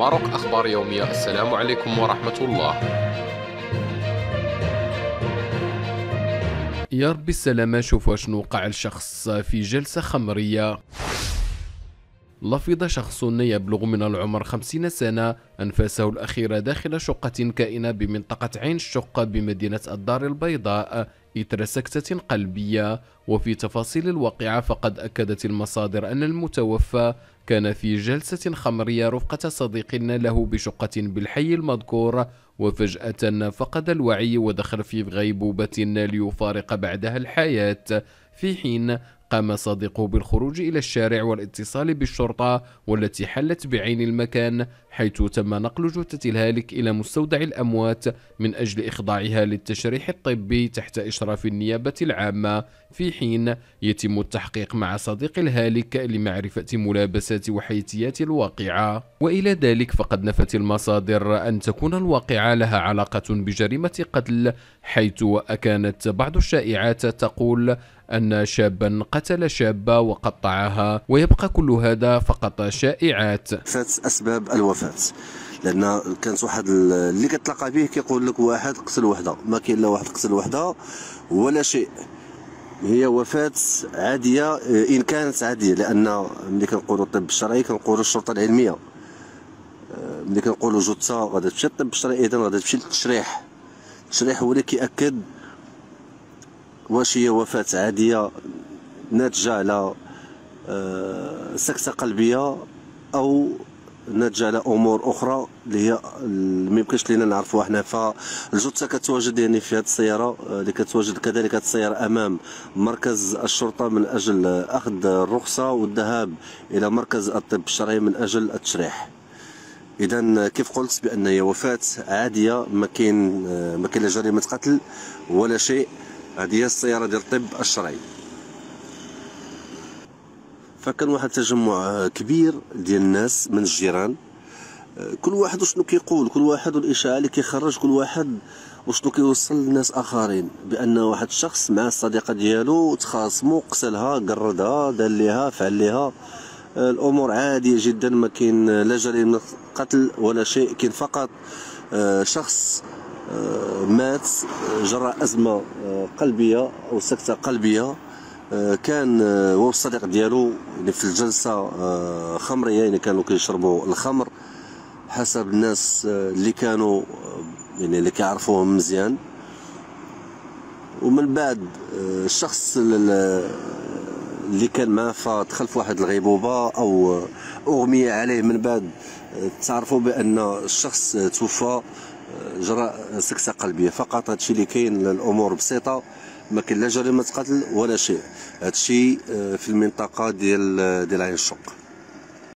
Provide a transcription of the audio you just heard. ماروك أخبار يومية. السلام عليكم ورحمة الله. يا ربي السلامة. شوفوا شنو وقع الشخص في جلسة خمرية. لفظ شخص يبلغ من العمر 50 سنة أنفاسه الأخيرة داخل شقة كائنة بمنطقة عين الشق بمدينة الدار البيضاء إثر سكتة قلبية. وفي تفاصيل الواقعة فقد أكدت المصادر أن المتوفى كان في جلسة خمرية رفقة صديق له بشقة بالحي المذكور، وفجأة فقد الوعي ودخل في غيبوبة ليفارق بعدها الحياة، في حين قام صديقه بالخروج إلى الشارع والاتصال بالشرطة والتي حلت بعين المكان، حيث تم نقل جثة الهالك إلى مستودع الأموات من أجل إخضاعها للتشريح الطبي تحت إشراف النيابة العامة، في حين يتم التحقيق مع صديق الهالك لمعرفة ملابسات وحيثيات الواقعة. وإلى ذلك فقد نفت المصادر أن تكون الواقعة لها علاقة بجريمة قتل، حيث أكانت بعض الشائعات تقول أن شابا قتل شابة وقطعها، ويبقى كل هذا فقط شائعات. أسباب الوفاة لأن كانت واحد اللي كتلقى به كيقول لك واحد قتل وحدة، ما كاين لا واحد قتل وحدة ولا شيء، هي وفاة عادية إن كانت عادية، لأن ملي كنقولوا الطب الشرعي كنقولوا الشرطة العلمية، ملي كنقولوا جثة غادي تمشي للطب الشرعي، إذا غادي تمشي للتشريح، التشريح هو اللي كيأكد واش هي وفاة عادية ناتجة على سكتة قلبية أو ناتجة على أمور أخرى اللي هي ميمكنش لينا نعرفوها حنا. فالجثة كتواجد يعني في هذه السيارة اللي كتواجد كذلك السيارة أمام مركز الشرطة من أجل أخذ الرخصة والذهاب إلى مركز الطب الشرعي من أجل التشريح. إذا كيف قلت بأن هي وفاة عادية، ما كاين لا جريمة قتل ولا شيء، هذه هي السيارة ديال الطب الشرعي. فكان واحد تجمع كبير ديال الناس من الجيران، كل واحد وشنو كيقول، كل واحد والإشاعة اللي كيخرج، كل واحد وشنو كيوصل للناس آخرين بأن واحد الشخص مع الصديقة ديالو تخاصموا، قتلها، قردها، دار ليها، فعل ليها. الأمور عادية جدا، ما كاين لا جريمة قتل ولا شيء، كاين فقط شخص مات جراء أزمة قلبية أو سكتة قلبية، كان هو والصديق ديالو في الجلسة خمرية، يعني كانوا كيشربوا الخمر حسب الناس اللي كانوا يعني اللي كيعرفوهم مزيان. ومن بعد الشخص اللي كان معاه فدخل في واحد الغيبوبة أو أغمية عليه، من بعد تعرفوا بأن الشخص توفى جراء سكتة قلبية فقط. هادشي اللي كاين، الأمور بسيطة، ما كاين لا جريمة قتل ولا شيء. هادشي في المنطقة ديال عين الشق.